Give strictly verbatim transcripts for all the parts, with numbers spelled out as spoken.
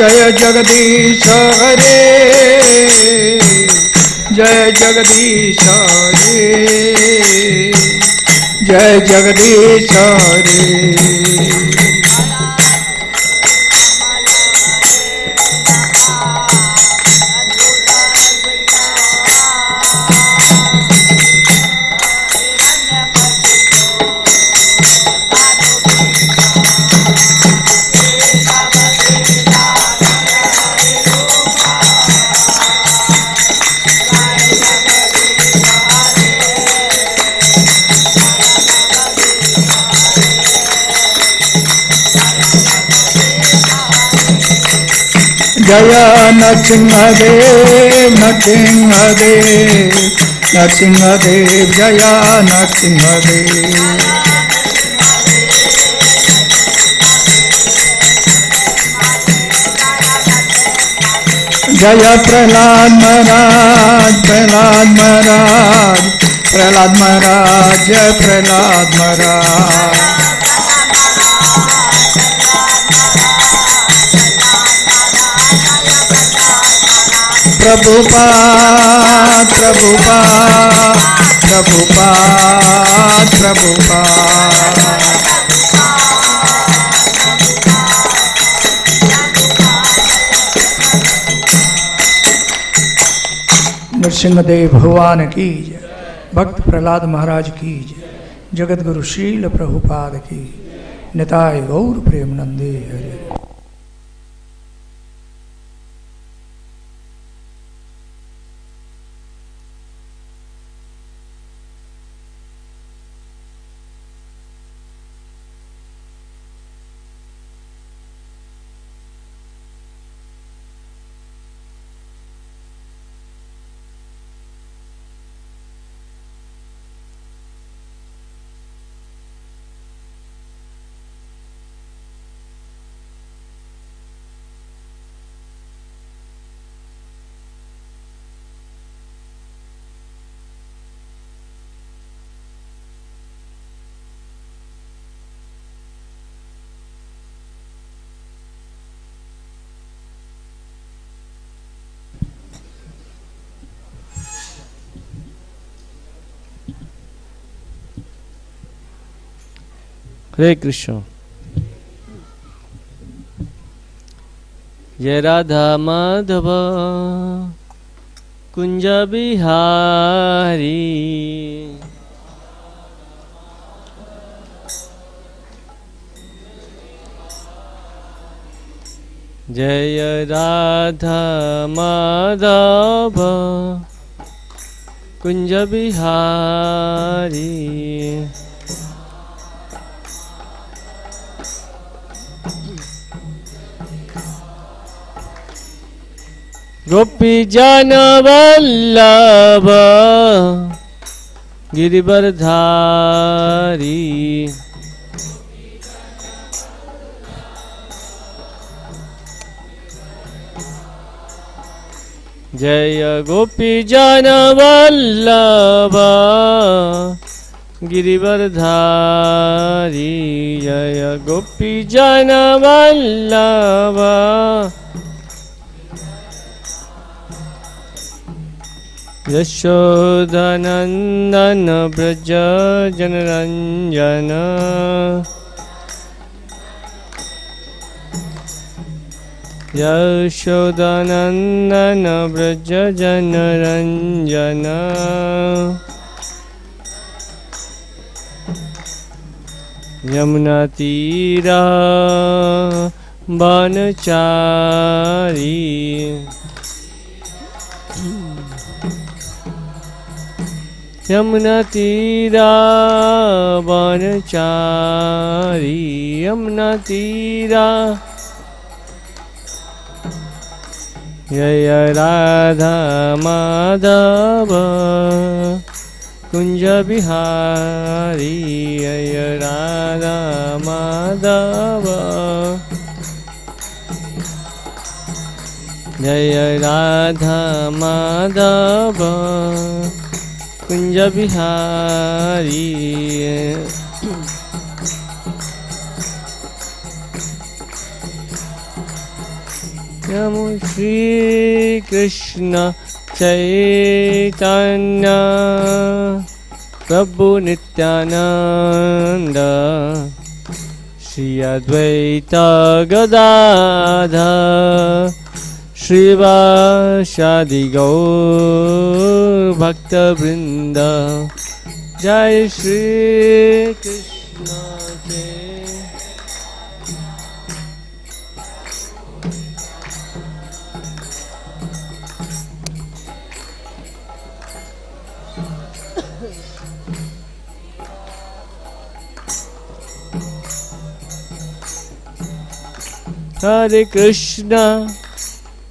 जय जगदीश हरे, जय जगदीश हरे, जय जगदीश हरे। जय नृसिंह देव नृसिंह देव नृसिंह देव जय नृसिंह देव। जय प्रहलाद महाराज प्रहलाद महाराज प्रहलाद महाराज जय प्रहलाद महाराज। प्रभुपाद प्रभुपाद प्रभुपाद प्रभुपाद। नृसिंह देव भगवान की जय, भक्त प्रहलाद महाराज की जय, जगत गुरु श्रील प्रभुपाद की निताई गौर प्रेम नंदे हरे। हरे कृष्ण। जय राधा माधव कुंज बिहारी, जय राधा माधव कुंज बिहारी। गोपी जनवल्लभ गिरिवरधारी, जय गोपी जनवल्लभ गिरिवरधारी, जय गोपी जनवल्लभ। यशोदनंदन ब्रज जनरंजन, यशोदनंदन ब्रज जनरंजन। यमुना तीरा बनचारी, यमुना तीरा बनचारी, यमुना तीरा। जय राधा माधव कुंज बिहारी, जय राधा माधव, जय राधा माधव कुंज बिहारी। नमो श्री कृष्ण चैतन्य प्रभु नित्यानंद श्री अद्वैता गदाधर श्रीवासादि गौर भक्तवृंद जय श्री कृष्ण। हरे कृष्णा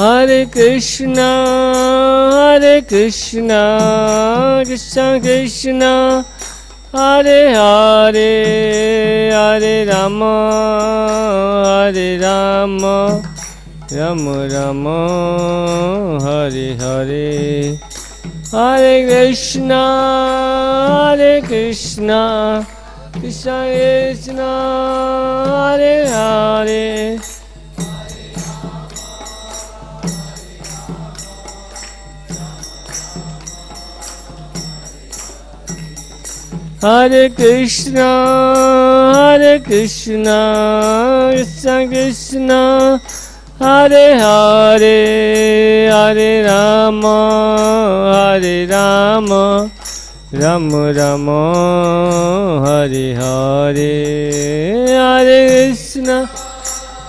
हरे कृष्णा हरे कृष्णा कृष्णा कृष्णा हरे हरे हरे राम हरे राम राम राम हरे हरे हरे कृष्णा हरे कृष्णा कृष्णा कृष्णा हरे हरे हरे कृष्णा हरे कृष्णा कृष्णा कृष्णा हरे हरे हरे राम हरे राम राम राम हरे हरे हरे कृष्णा हरे कृष्णा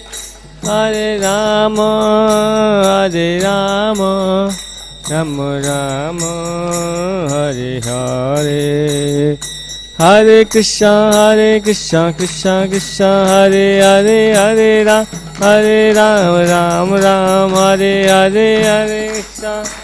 हरे राम हरे राम राम राम हरे हरे, हरे कृष्णा हरे कृष्णा कृष्णा कृष्णा हरे हरे, हरे राम हरे राम राम राम हरे हरे, हरे कृष्णा हरे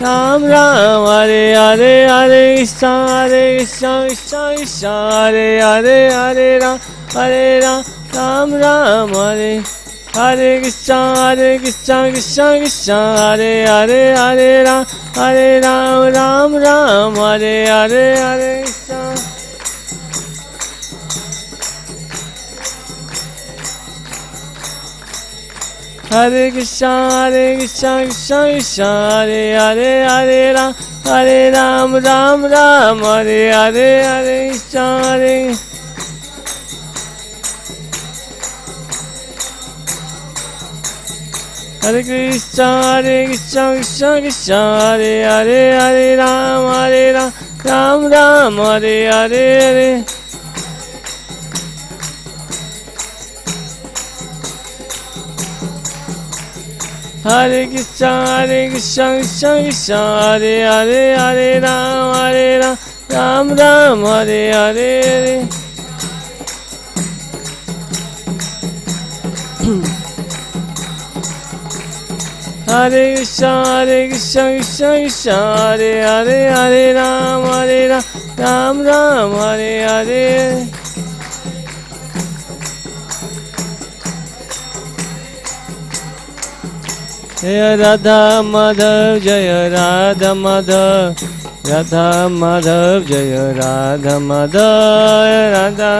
राम राम हरे हरे, हरे कृष्णा हरे कृष्णा कृष्णा कृष्णा हरे हरे, हरे राम हरे राम राम राम हरे, हरे कृष्णा हरे कृष्णा कृष्णा कृष्णा हरे हरे, हरे राम हरे राम राम राम हरे हरे, हरे कृष्णा हरे कृष्णा हरे कृष्णा कृष्णा कृष्णा हरे हरे, हरे राम हरे राम राम राम हरे हरे, हरे कृष्णा हरे हरे कृष्णा हरे कृष्णा कृष्णा कृष्णा हरे हरे, हरे राम हरे राम राम राम हरे हरे, हरे हरे कृष्णा हरे कृष्णा कृष्णा कृष्णा हरे हरे, हरे राम हरे राम राम राम हरे हरे, हरे हरे कृष्णा हरे कृष्णा कृष्णा कृष्णा हरे हरे, हरे राम हरे राम राम राम हरे हरे, जय राधा माधव जय राधा माधव, राधा माधव जय राधा माधव, राधा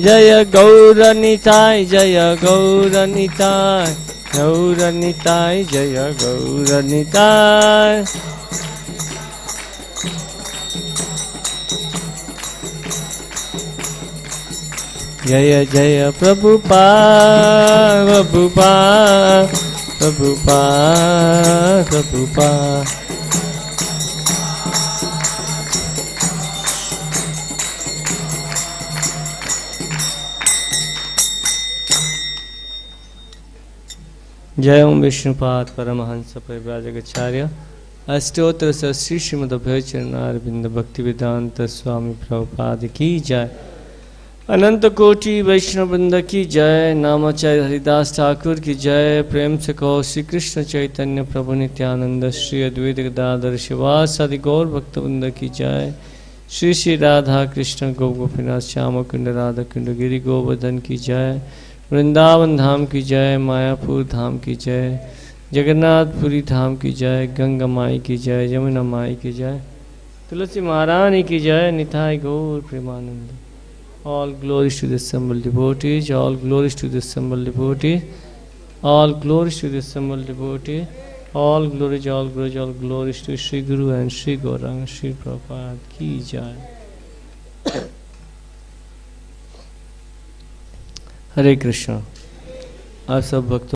जय गौर निताई जय गौर निताई, गौर निताई जय गौर निताई, जय जय प्रभुपाद प्रभुपाद प्रभुपाद प्रभुपाद, जय ओम विष्णुपाद परमहंस परिव्राजकाचार्य। अष्टोत्तर श्री श्रीमद्भव चरणारविंद भक्तिविदांत स्वामी प्रभुपाद की जय। अनंत कोटि वैष्णव वृंद की जय। नामाचार्य हरिदास ठाकुर की जय। प्रेम से कहो श्री कृष्ण चैतन्य प्रभु नित्यानंद श्री अद्वैत गदाधर शिवास आदि गौर भक्त वृंद की जय। श्री श्री राधा कृष्ण गो गोपीनाथ श्यामकिंड राधाकिंड गिरि गोवर्धन की जय। वृंदावन धाम की जय। मायापुर धाम की जय। जगन्नाथ पुरी धाम की जय। गंगा माई की जय। यमुना माई की जय। तुलसी महारानी की जय। निताई गौर Premanand. All glories to the assembled devotees. All glories to the assembled devotees. All glories to the assembled devotees. All glories, all glories, all glories to Sri Guru and Sri Gauranga, Sri Prabhupada ki jai. Hare Krishna. आप सब भक्तों